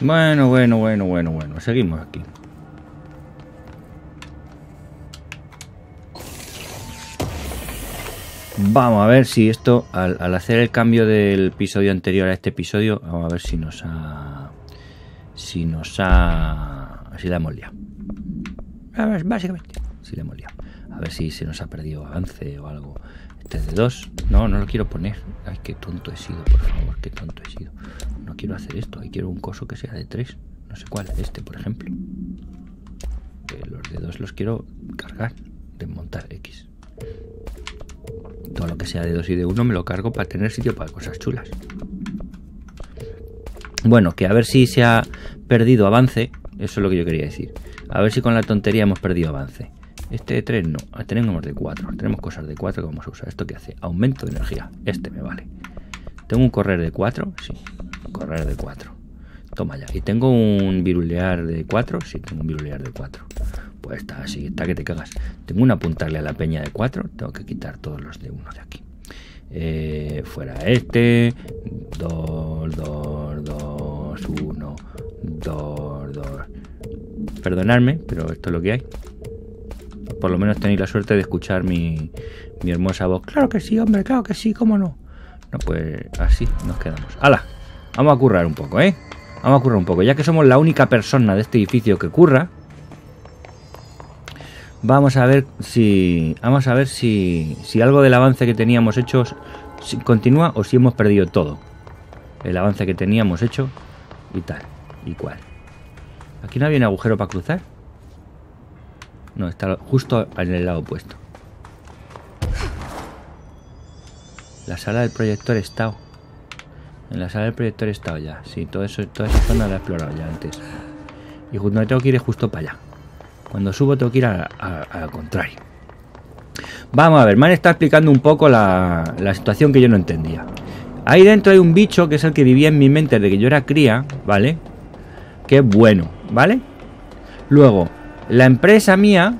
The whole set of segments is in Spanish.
Bueno, seguimos aquí. Vamos a ver si esto, al hacer el cambio del episodio anterior a este episodio, vamos a ver si nos ha... si la hemos liado. Básicamente, si la hemos liado. A ver si se nos ha perdido avance o algo. Este es de 2. No, no lo quiero poner. Ay, qué tonto he sido, por favor, qué tonto he sido. No quiero hacer esto. Ahí quiero un coso que sea de 3. No sé cuál, este, por ejemplo. Los de 2 los quiero cargar, desmontar X. Todo lo que sea de 2 y de 1 me lo cargo para tener sitio para cosas chulas. Bueno, que a ver si se ha perdido avance. Eso es lo que yo quería decir. A ver si con la tontería hemos perdido avance. Este de 3 no, tenemos de 4. Tenemos cosas de 4 que vamos a usar. ¿Esto qué hace? Aumento de energía. Este me vale. ¿Tengo un correr de 4? Sí, correr de 4. Toma ya. ¿Y tengo un virulear de 4? Sí, tengo un virulear de 4. Pues está así, está que te cagas. Tengo un apuntarle a la peña de 4. Tengo que quitar todos los de 1 de aquí. Fuera este. 2, 2, 2, 1, 2, 2. Perdonadme, pero esto es lo que hay. Por lo menos tenéis la suerte de escuchar mi hermosa voz. Claro que sí, hombre, claro que sí, cómo no. No, pues así nos quedamos. ¡Hala! Vamos a currar un poco, ¿eh? Vamos a currar un poco. Ya que somos la única persona de este edificio que curra, vamos a ver si... algo del avance que teníamos hecho continúa o si hemos perdido todo. El avance que teníamos hecho y tal, y cual. ¿Aquí no había un agujero para cruzar? No, está justo en el lado opuesto. La sala del proyector estado. En la sala del proyector estado ya. Sí, todo eso, toda esa zona la he explorado ya antes. Y donde tengo que ir es justo para allá. Cuando subo tengo que ir al contrario. Vamos a ver, me han estado explicando un poco la situación que yo no entendía. Ahí dentro hay un bicho que es el que vivía en mi mente desde que yo era cría, ¿vale? Que es bueno, ¿vale? Luego... La empresa mía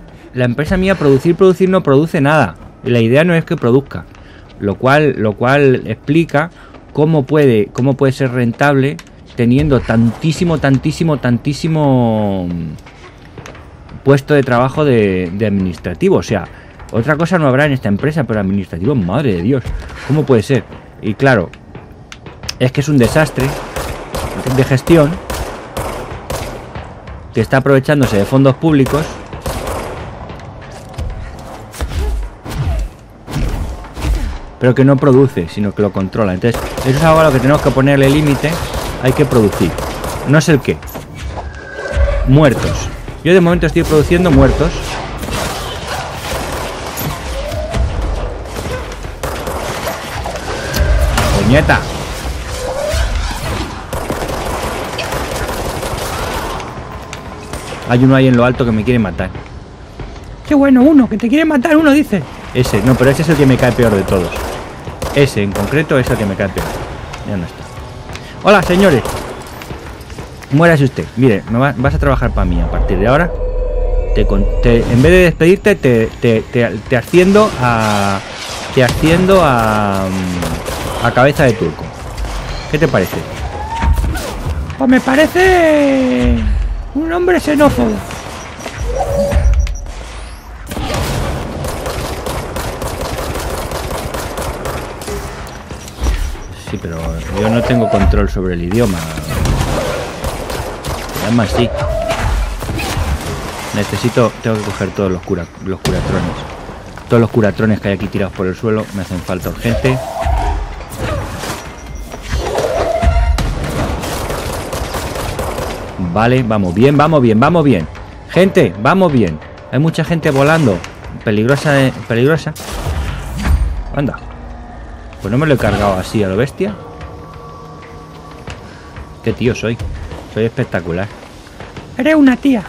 producir no produce nada. La idea no es que produzca. Lo cual explica cómo puede ser rentable teniendo tantísimo puesto de trabajo de administrativo. O sea, otra cosa no habrá en esta empresa, pero administrativo, madre de Dios. ¿Cómo puede ser? Y claro, es que es un desastre de gestión que está aprovechándose de fondos públicos. Pero que no produce, sino que lo controla. Entonces, eso es algo a lo que tenemos que ponerle límite. Hay que producir. No sé el qué. Muertos. Yo de momento estoy produciendo muertos. ¡Puñeta! Hay uno ahí en lo alto que me quiere matar. ¡Qué bueno! Uno, que te quiere matar, uno dice. Ese, no, pero ese es el que me cae peor de todos. Ese en concreto es el que me cae peor. Ya no está. ¡Hola, señores! Muérase usted. Mire, vas a trabajar para mí a partir de ahora. En vez de despedirte, te asciendo a... a cabeza de turco. ¿Qué te parece? Pues me parece... un hombre xenófobo. Sí, pero yo no tengo control sobre el idioma. Además sí. Tengo que coger todos los curatrones. Todos los curatrones que hay aquí tirados por el suelo me hacen falta urgente. Vale, vamos bien. Gente, vamos bien. Hay mucha gente volando. Peligrosa. Anda. Pues no me lo he cargado así a lo bestia. Qué tío soy. Soy espectacular. Eres una tía.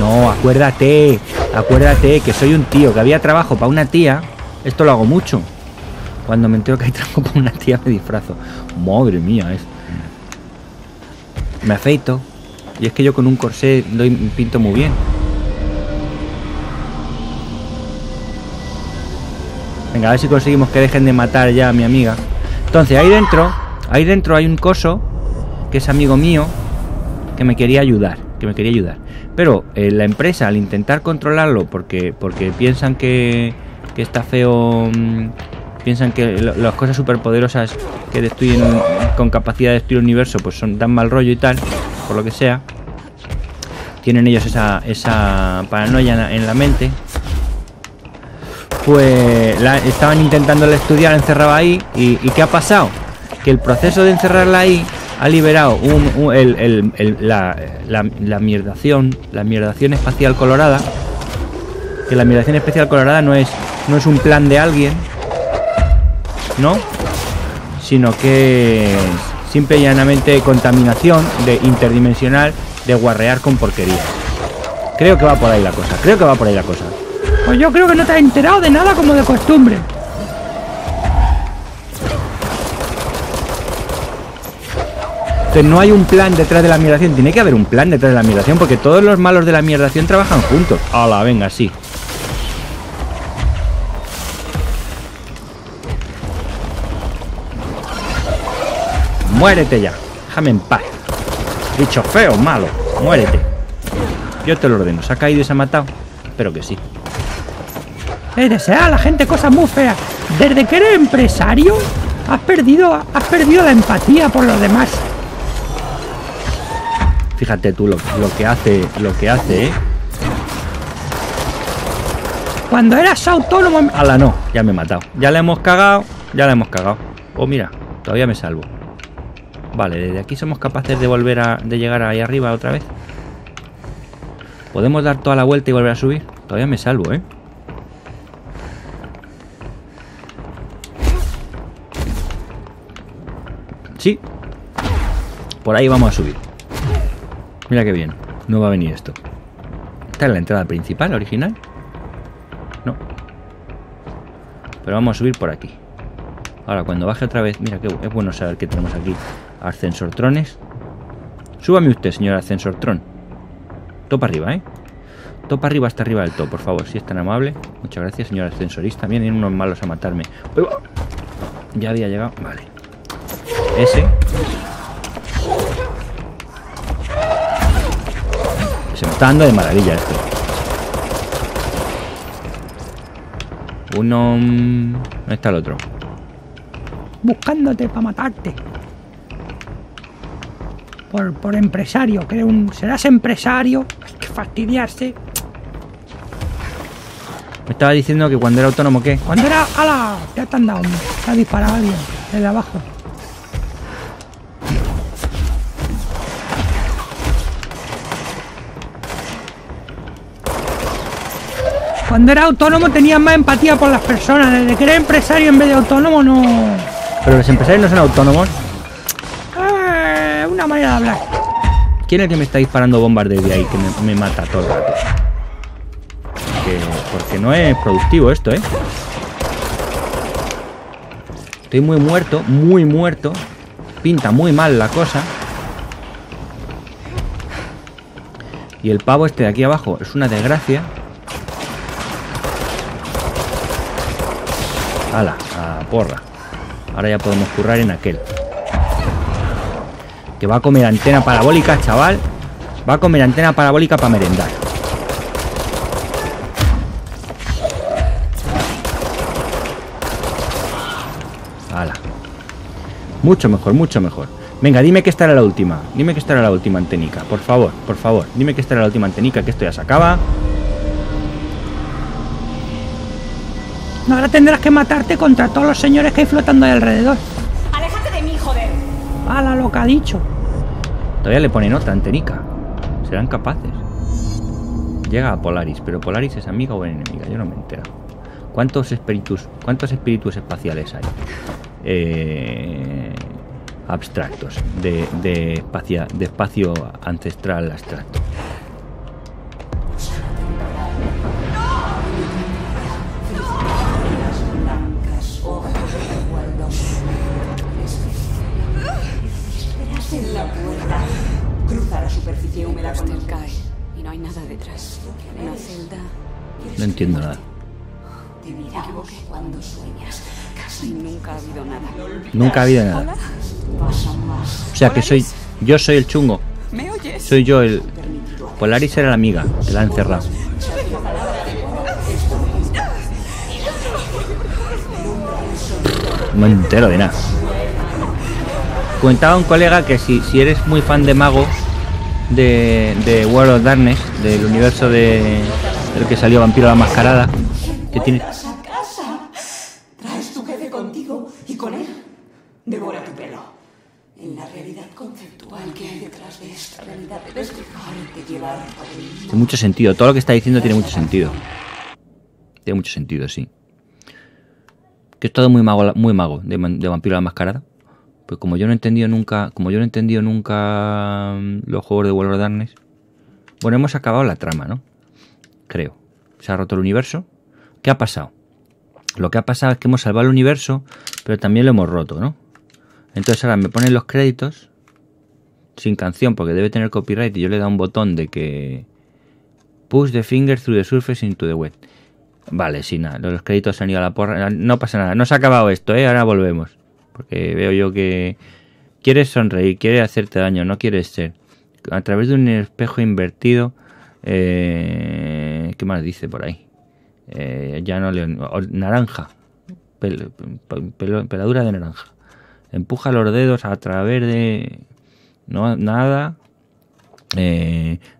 No, acuérdate. Acuérdate que soy un tío, que había trabajo para una tía. Esto lo hago mucho. Cuando me entero que hay trabajo para una tía me disfrazo. Madre mía, es... me afeito. Y es que yo con un corsé pinto muy bien. Venga, a ver si conseguimos que dejen de matar ya a mi amiga. Entonces, ahí dentro hay un coso que es amigo mío, que me quería ayudar, pero la empresa, al intentar controlarlo, porque piensan que está feo, piensan que las cosas superpoderosas que destruyen, con capacidad de destruir el universo, pues son tan mal rollo y tal, por lo que sea, tienen ellos esa paranoia en la mente. Pues estaban intentándola estudiar, encerraba ahí, y ¿qué ha pasado? Que el proceso de encerrarla ahí ha liberado la mierdación espacial colorada. Que la mierdación espacial colorada no es un plan de alguien, ¿no? Sino que es simple y llanamente contaminación de interdimensional, de guarrear con porquerías. Creo que va por ahí la cosa, Pues yo creo que no te has enterado de nada, como de costumbre. Entonces no hay un plan detrás de la migración. Tiene que haber un plan detrás de la migración, porque todos los malos de la migración trabajan juntos. Hola, venga, sí. Muérete ya. Déjame en paz. Bicho feo, malo, muérete. Yo te lo ordeno. ¿Se ha caído y se ha matado? Espero que sí. Desea a la gente cosas muy feas. Desde que eres empresario has perdido la empatía por los demás. Fíjate tú lo que hace, ¿eh? Cuando eras autónomo... Ala, no, ya me he matado. Ya la hemos cagado. Oh, mira, todavía me salvo. Vale, desde aquí somos capaces de volver de llegar ahí arriba otra vez. Podemos dar toda la vuelta y volver a subir. Todavía me salvo, ¿eh? Sí. Por ahí vamos a subir. Mira qué bien. No va a venir esto. ¿Esta es la entrada principal, original? No. Pero vamos a subir por aquí. Ahora, cuando baje otra vez... Mira, es bueno saber que tenemos aquí ascensortrones. Súbame usted, señor ascensortrón. Topa arriba, ¿eh? Topa arriba, hasta arriba del todo, por favor. Si es tan amable. Muchas gracias, señor ascensorista. Vienen unos malos a matarme. Ya había llegado. Vale. Ese. Se me está dando de maravilla esto. Uno... ¿Dónde está el otro? Buscándote para matarte. Por empresario. Serás empresario. Hay que fastidiarse. Me estaba diciendo que cuando era autónomo, ¿qué? Cuando era... ¡Hala! Ya te han dado. Te ha disparado alguien desde abajo. Cuando era autónomo tenías más empatía por las personas. Desde que era empresario en vez de autónomo, no. Pero los empresarios no son autónomos. Una manera de hablar. ¿Quién es el que me está disparando bombas desde ahí? Que me mata todo el rato. Porque no es productivo esto, ¿eh? Estoy muy muerto, muy muerto. Pinta muy mal la cosa. Y el pavo este de aquí abajo es una desgracia. ¡Hala! ¡A porra! Ahora ya podemos currar en aquel. Que va a comer antena parabólica, chaval. Va a comer antena parabólica para merendar. ¡Hala! Mucho mejor, mucho mejor. Venga, dime que esta era la última. Dime que esta era la última antenica. Por favor, por favor. Dime que esta era la última antenica, que esto ya se acaba. Ahora tendrás que matarte contra todos los señores que hay flotando ahí alrededor. ¡Aléjate de mí, joder! ¡Hala, lo que ha dicho! Todavía le ponen otra antenica. Serán capaces. Llega a Polaris, pero Polaris es amiga o enemiga, yo no me entero. ¿Cuántos espíritus espaciales hay? Abstractos. De espacio ancestral abstracto. No entiendo nada. Nunca ha habido nada. O sea que soy Yo soy el chungo. ¿Me oyes? Soy yo el... Polaris era la amiga, te la han encerrado. No entero de nada. Comentaba un colega que si eres muy fan de mago de World of Darkness, del universo del que salió Vampiro a la Mascarada, que tiene... Casa. Traes tu jefe contigo y con él devora tu pelo. En la realidad conceptual que hay detrás de esta realidad debes dejarte llevar por el... Tiene mucho sentido, todo lo que está diciendo tiene mucho sentido. Tiene mucho sentido, sí. Que es todo muy mago de Vampiro a la Mascarada. Pues como yo no he entendido nunca, los juegos de World of Darkness. Bueno, hemos acabado la trama, ¿no? Creo. Se ha roto el universo. ¿Qué ha pasado? Lo que ha pasado es que hemos salvado el universo, pero también lo hemos roto, ¿no? Entonces ahora me ponen los créditos sin canción, porque debe tener copyright, y yo le he dado un botón de que push the finger through the surface into the web. Vale, sí, nada, los créditos han ido a la porra. No pasa nada, no se ha acabado esto, ¿eh? Ahora volvemos. Porque veo yo que quieres sonreír, quieres hacerte daño, no quieres ser. A través de un espejo invertido, ¿qué más dice por ahí? Ya no leo. Naranja, peladura de naranja. Empuja los dedos a través de... No, nada.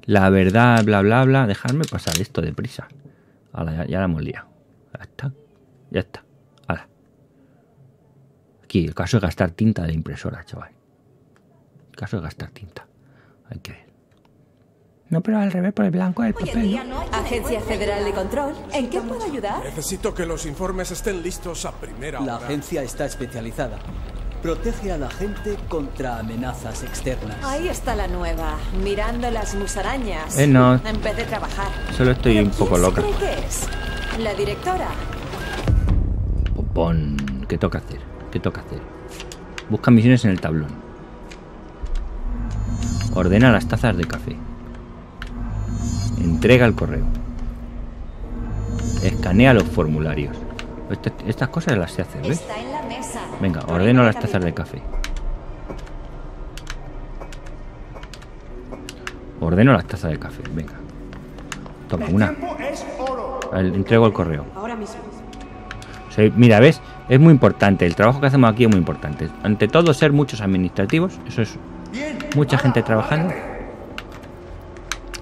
La verdad, bla, bla, bla. Dejadme pasar esto deprisa. Ahora, ya la hemos liado. Ya está. Ya está. Aquí, el caso es gastar tinta de la impresora, chaval. El caso es gastar tinta. Hay que ver. No, pero al revés, por el blanco del papel. ¿No? Agencia Federal de Control, ¿en qué puedo ayudar? Necesito que los informes estén listos a primera hora. La agencia está especializada. Protege a la gente contra amenazas externas. Ahí está la nueva, mirando las musarañas. No. En vez de trabajar. Solo estoy un poco loca. ¿Qué es? La directora. Popón, ¿qué toca hacer? ¿Qué toca hacer? Busca misiones en el tablón. Ordena las tazas de café. Entrega el correo. Escanea los formularios. Estas cosas las sé hacer, ¿ves? Venga, ordeno las tazas de café. Ordeno las tazas de café, venga. Toma, una. Entrego el correo. Mira, ¿ves? Es muy importante, el trabajo que hacemos aquí es muy importante. Ante todo, ser muchos administrativos, eso es. Mucha gente trabajando.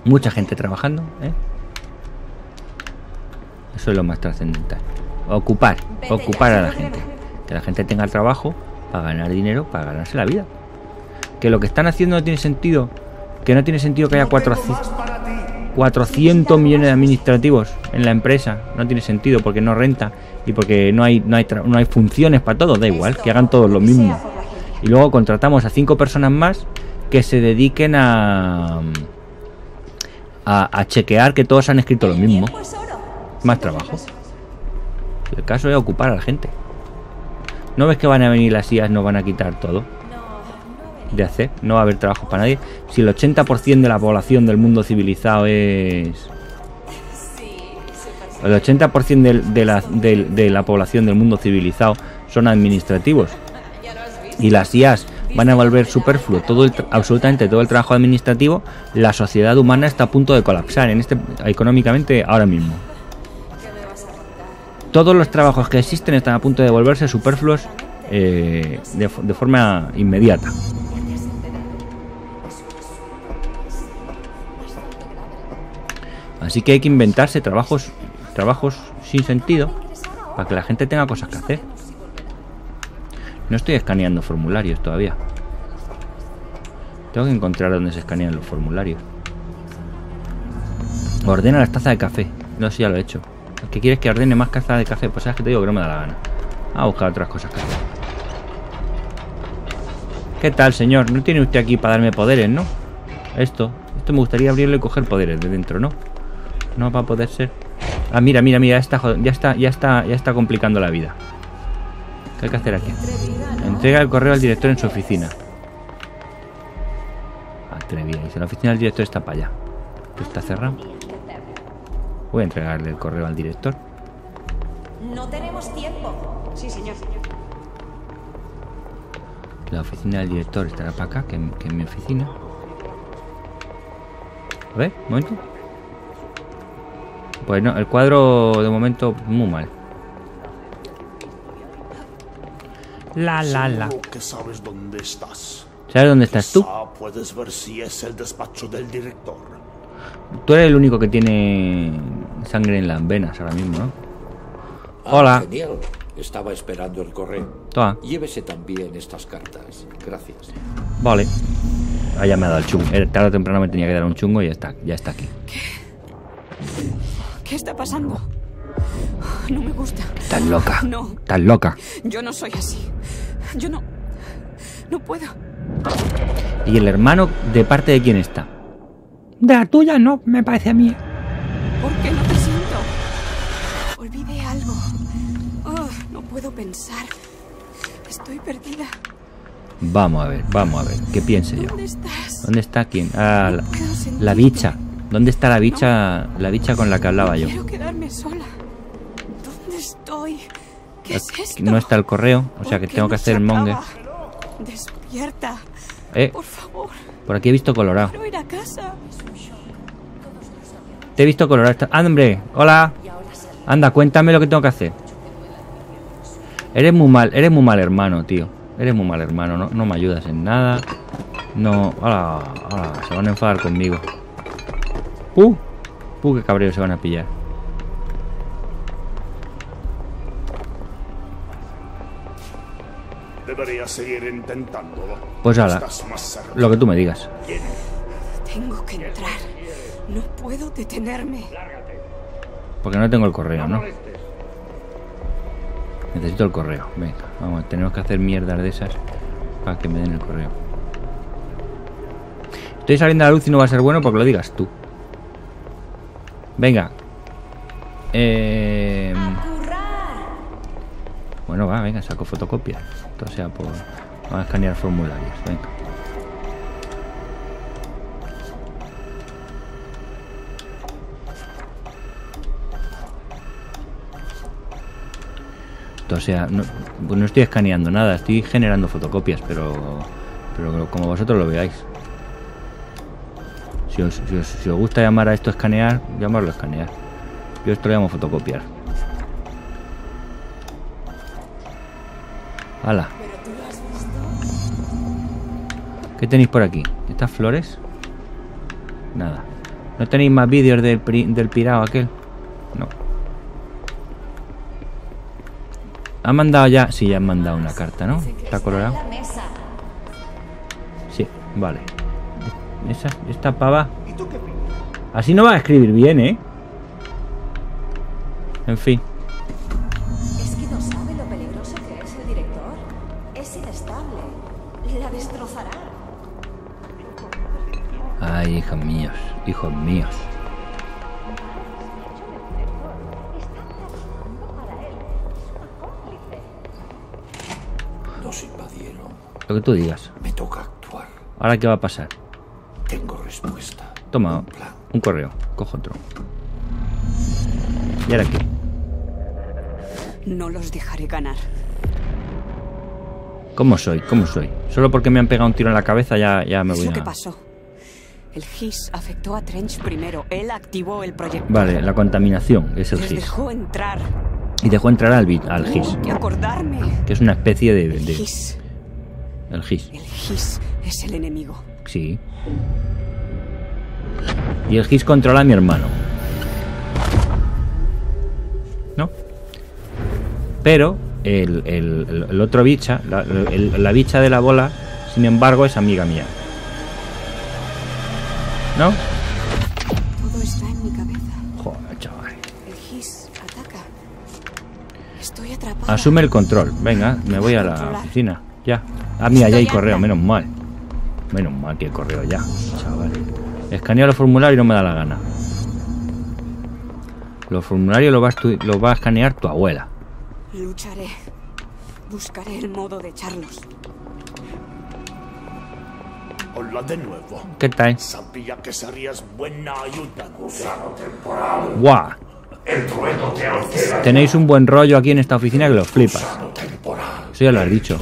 Mucha gente trabajando, ¿eh? Eso es lo más trascendental. Ocupar a la gente. Que la gente tenga trabajo para ganar dinero, para ganarse la vida. Que lo que están haciendo no tiene sentido. Que no tiene sentido que haya 400 millones de administrativos en la empresa. No tiene sentido porque no renta. Y porque no hay funciones para todos, da igual, que hagan todos lo mismo. Y luego contratamos a 5 personas más que se dediquen a chequear que todos han escrito lo mismo. Más trabajo. El caso es ocupar a la gente. ¿No ves que van a venir las IAs, nos van a quitar todo? De hacer, no va a haber trabajo para nadie. Si el 80% de la población del mundo civilizado es... El 80% de la población del mundo civilizado son administrativos. Y las IAs van a volver superfluo absolutamente todo el trabajo administrativo. La sociedad humana está a punto de colapsar económicamente ahora mismo. Todos los trabajos que existen están a punto de volverse superfluos de forma inmediata. Así que hay que inventarse trabajos sin sentido para que la gente tenga cosas que hacer. No estoy escaneando formularios todavía. Tengo que encontrar dónde se escanean los formularios. Ordena las tazas de café. No sé si ya lo he hecho. ¿Qué quieres que ordene más tazas de café? Pues sabes que te digo que no me da la gana. A buscar otras cosas que hacer. ¿Qué tal, señor? No tiene usted aquí para darme poderes, ¿no? Esto me gustaría abrirlo y coger poderes de dentro, ¿no? No va a poder ser. Ah, mira, ya está complicando la vida. ¿Qué hay que hacer aquí? Entrega el correo al director en su oficina. Atrevida. Y si la oficina del director está para allá. Está cerrado. Voy a entregarle el correo al director. No tenemos tiempo. Sí, señor. La oficina del director estará para acá, que es mi oficina. A ver, un momento. Pues no, el cuadro de momento muy mal. Que sabes dónde estás. ¿Sabes dónde estás tú? Puedes ver si es el despacho del director. Tú eres el único que tiene sangre en las venas ahora mismo, ¿no? Hola. Genial. Estaba esperando el correo. Toma. Llévese también estas cartas. Gracias. Vale. Ah, ya me ha dado el chungo. Tarde o temprano me tenía que dar un chungo y ya está aquí. ¿Qué está pasando? No me gusta. Estás loca. No. Estás loca. Yo no soy así. Yo no. No puedo. ¿Y el hermano de parte de quién está? De la tuya no, me parece a mí. ¿Por qué no te siento? Olvidé algo. Oh, no puedo pensar. Estoy perdida. Vamos a ver. ¿Qué pienso yo? ¿Dónde estás? ¿Dónde está quién? Ah, la bicha. ¿Dónde está la bicha? No, la bicha con la que hablaba yo. Quiero quedarme sola. ¿Dónde estoy? ¿Qué es esto? No está el correo, o sea que tengo que hacer el monger. Despierta. Por favor. Por aquí he visto colorado. Quiero ir a casa. Te he visto colorado. ¡Hombre! ¡Hola! Anda, cuéntame lo que tengo que hacer. Eres muy mal hermano, tío. Eres muy mal hermano, no me ayudas en nada. No. Hola, se van a enfadar conmigo. Qué cabreo se van a pillar. Debería seguir intentándolo. Pues ahora, lo que tú me digas. Tengo que entrar. No puedo detenerme. Porque no tengo el correo, ¿no? Necesito el correo. Venga, vamos, tenemos que hacer mierdas de esas para que me den el correo. Estoy saliendo a la luz y no va a ser bueno porque lo digas tú. Venga. Bueno, va, venga, saco fotocopias. O sea, por... Vamos a escanear formularios, venga. O sea, no estoy escaneando nada, estoy generando fotocopias, pero como vosotros lo veáis. Si os gusta llamar a esto escanear, llamadlo escanear. Yo esto lo llamo fotocopiar. ¡Hala! ¿Qué tenéis por aquí? ¿Estas flores? Nada. ¿No tenéis más vídeos del pirao aquel? No. ¿Han mandado ya? Sí, ya han mandado una carta, ¿no? ¿Está colorado? Sí, vale. Esta pava. Así no va a escribir bien, ¿eh? En fin. Es que no sabe lo peligroso que es el director. Es inestable. La destrozará. Ay, hijos míos. Hijos míos. Nos invadieron. Lo que tú digas. Me toca actuar. ¿Ahora qué va a pasar? Tengo respuesta. Toma, un correo. Cojo otro. ¿Y ahora qué? No los dejaré ganar. ¿Cómo soy? Solo porque me han pegado un tiro en la cabeza ya me voy. ¿Eso qué pasó? El GIS afectó a Trench primero. Él activó el proyecto. Vale, la contaminación es el GIS. Dejó entrar. Y dejó entrar al GIS. Que acordarme. Que es una especie de... El GIS. El GIS es el enemigo. Sí. Y el GIS controla a mi hermano. ¿No? Pero el otro bicha, la bicha de la bola, sin embargo, es amiga mía. ¿No? Todo está en mi cabeza. Joder, chaval. El GIS ataca. Estoy atrapada. Asume el control. Venga, me voy a la oficina. Ya. Ah, mira, ya hay correo, menos mal. Menos mal que el correo ya, chaval. Escaneo los formularios y no me da la gana. Los formularios los va a escanear tu abuela. Lucharé. Buscaré el modo de echarlos. Hola de nuevo. ¿Qué tal? Sabía que serías buena ayuda. Guau. Tenéis un buen rollo aquí en esta oficina que los flipas. Eso ya lo has dicho.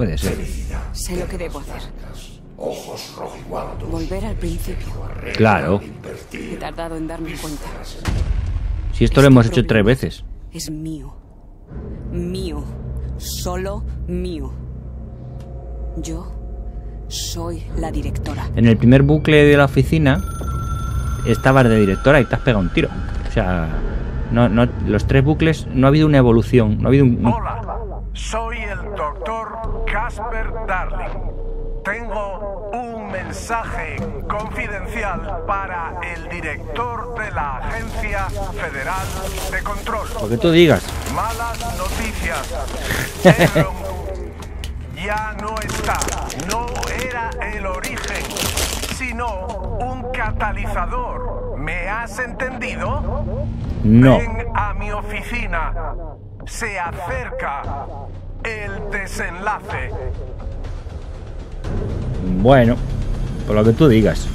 Puede ser. Sé lo que debo hacer. Ojos rojiguardos. Volver al principio. Claro. He tardado en darme cuenta. Si esto lo hemos hecho 3 veces. Es mío. Mío. Solo mío. Yo soy la directora. En el primer bucle de la oficina estabas de directora y te has pegado un tiro. O sea, no, los 3 bucles no ha habido una evolución. No ha habido un... Hola, soy el doctor Casper Darling. Tengo un mensaje confidencial para el director de la Agencia Federal de Control. Lo que tú digas. Malas noticias. Edron ya no está. No era el origen, sino un catalizador. ¿Me has entendido? No. Ven a mi oficina. Se acerca el desenlace. Bueno, por lo que tú digas.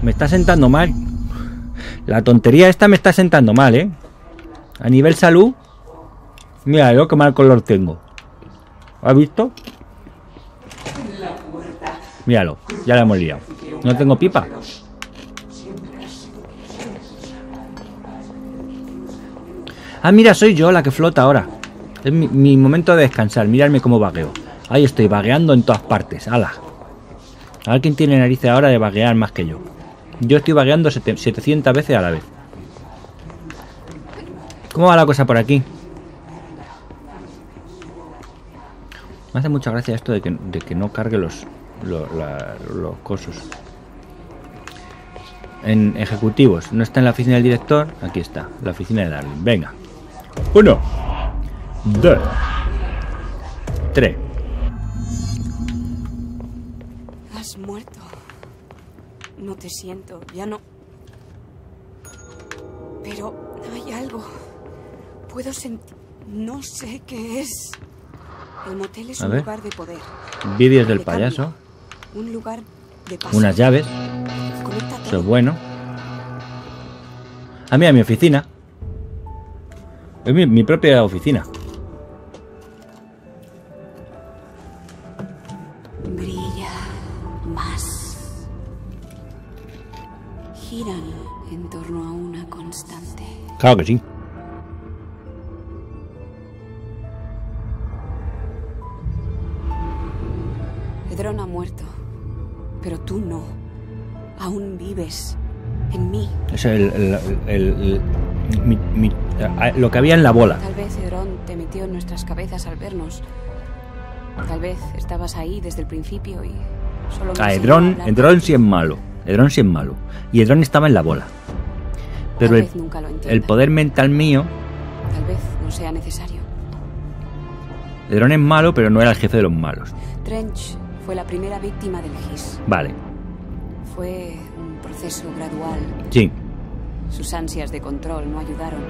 Me está sentando mal. La tontería esta me está sentando mal, ¿eh? A nivel salud. Mira, lo que mal color tengo. ¿Has visto? Míralo, ya la hemos liado. No tengo pipa. Ah, mira, soy yo la que flota ahora. Es mi momento de descansar. Miradme cómo vagueo. Ahí estoy, vagueando en todas partes. ¡Hala! A ver quién tiene narices ahora de vaguear más que yo. Yo estoy vagueando 700 veces a la vez. ¿Cómo va la cosa por aquí? Me hace mucha gracia esto de que no cargue los cosos. En ejecutivos. No está en la oficina del director. Aquí está, la oficina de Darling. Venga. 1, 2, 3. Has muerto. No te siento, ya no. Pero hay algo. Puedo sentir. No sé qué es. El motel es un lugar de poder. Vídeos del payaso. Un lugar de paso. Unas llaves. Eso es bueno. Ah, mira, mi oficina. Es mi propia oficina. Brilla más. Giran en torno a una constante. Claro que sí. Edron ha muerto, pero tú no. Aún vives en mí. Es lo que había en la bola. Tal vez Edron te metió en nuestras cabezas al vernos. Tal vez estabas ahí desde el principio y solo... Ah, Edron sí es malo. Edron sí es malo. Y Edron estaba en la bola. Pero el poder mental mío... Tal vez no sea necesario. Edron es malo, pero no era el jefe de los malos. Trench fue la primera víctima del GIS. Vale. Fue un proceso gradual. Sí. Sus ansias de control no ayudaron.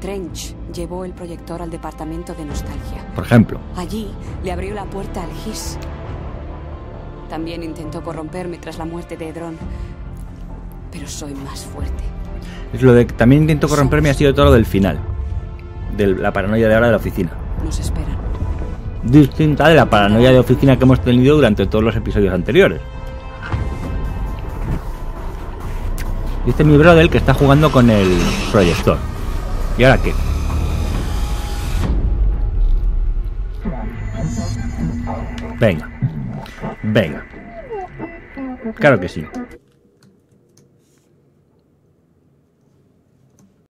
Trench llevó el proyector al departamento de nostalgia. Por ejemplo. Allí le abrió la puerta al GIS. También intentó corromperme tras la muerte de Edron. Pero soy más fuerte. Es lo de que también intentó corromperme ha sido todo lo del final. De la paranoia de ahora de la oficina. Nos esperan. Distinta de la paranoia de oficina que hemos tenido durante todos los episodios anteriores. Dice mi brother que está jugando con el proyector. ¿Y ahora qué? Venga. Venga. Claro que sí.